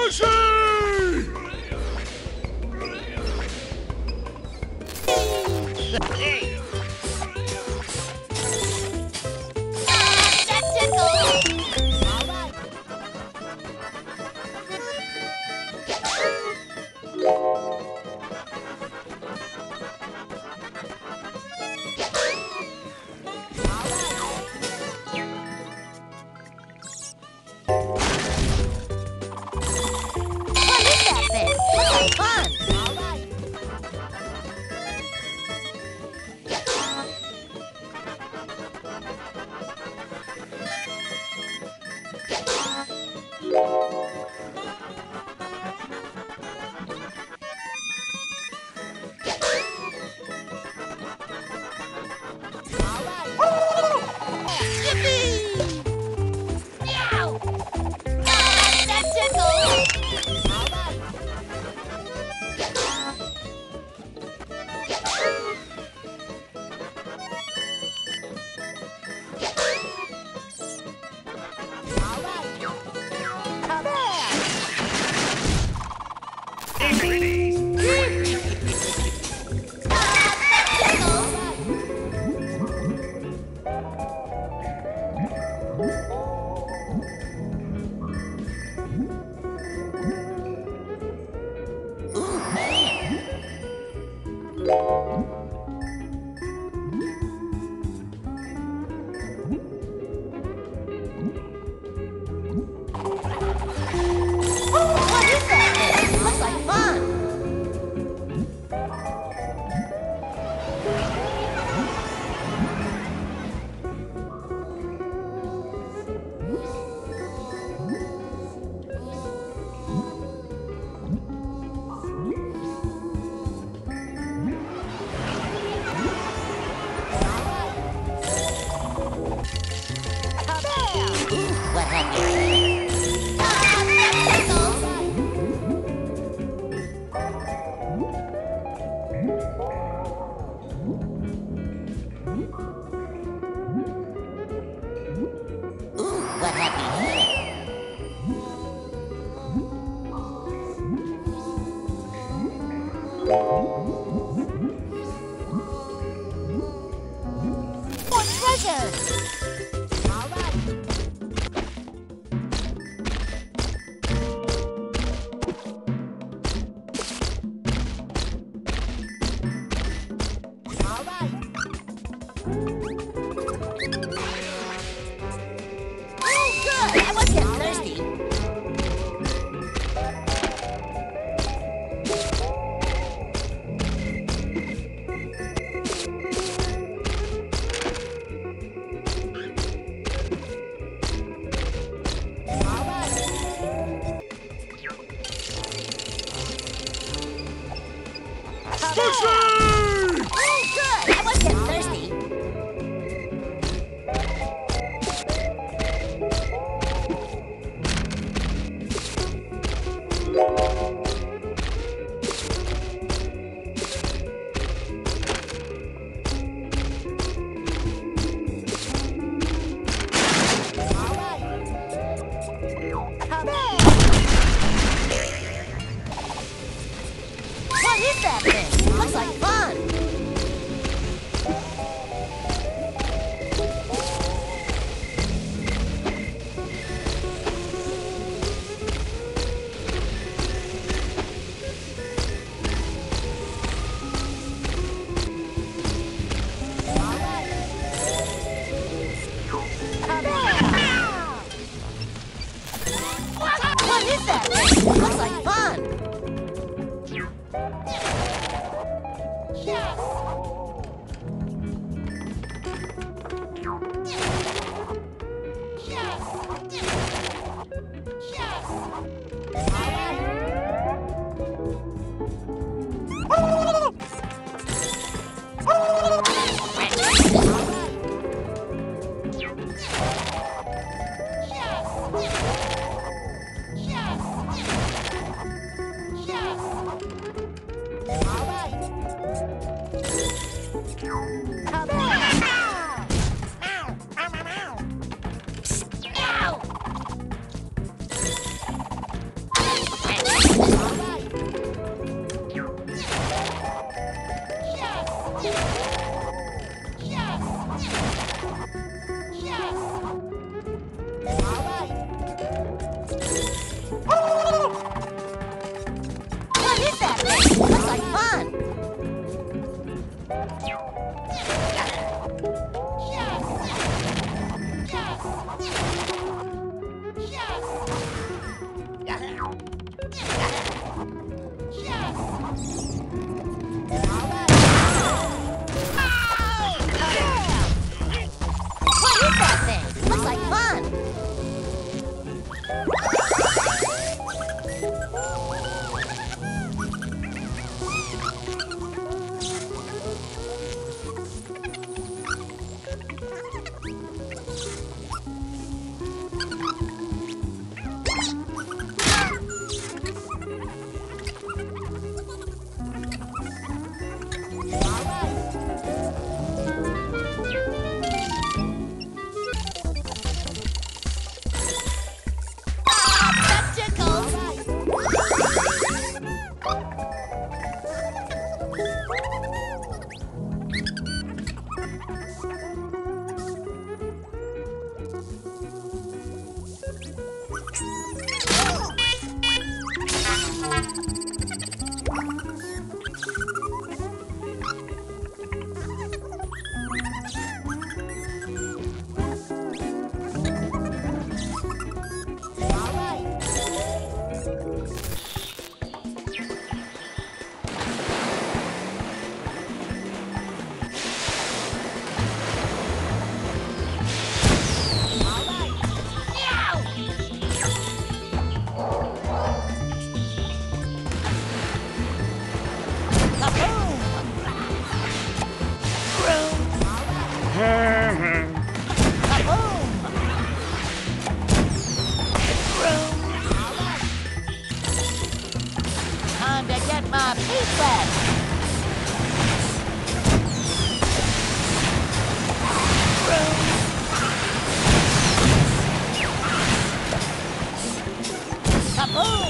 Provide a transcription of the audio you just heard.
Bushy! Yes! Yes! Oh!